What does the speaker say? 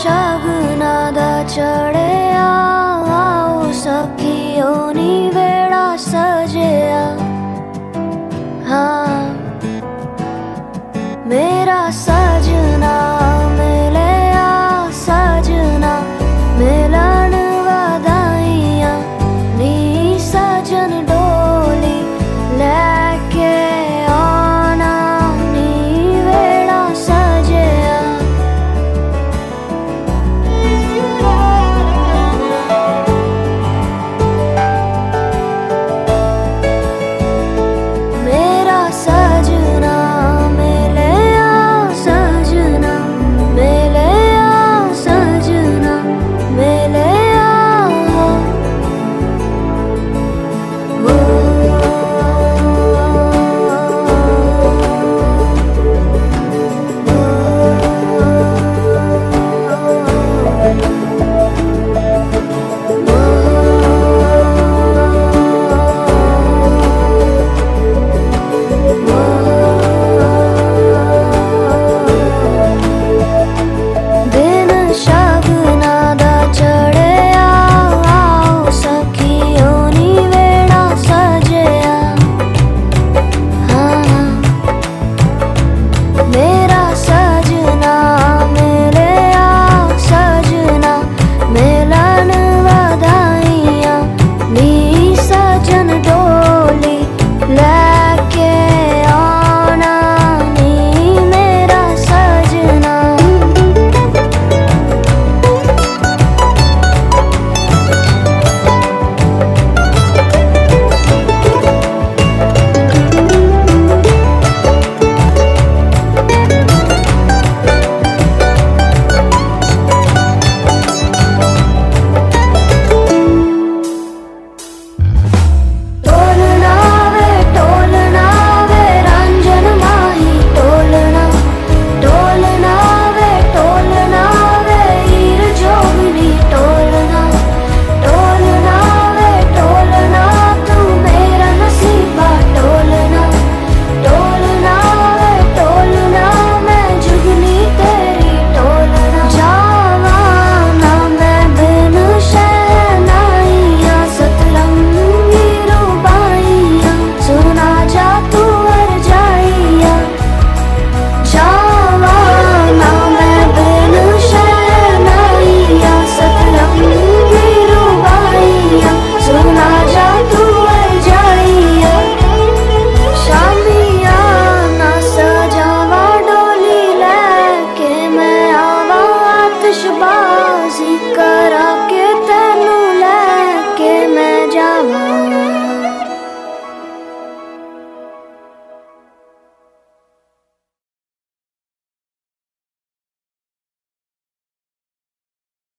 शगना दा चढ़े आओ सखियों नी बेड़ा सजे।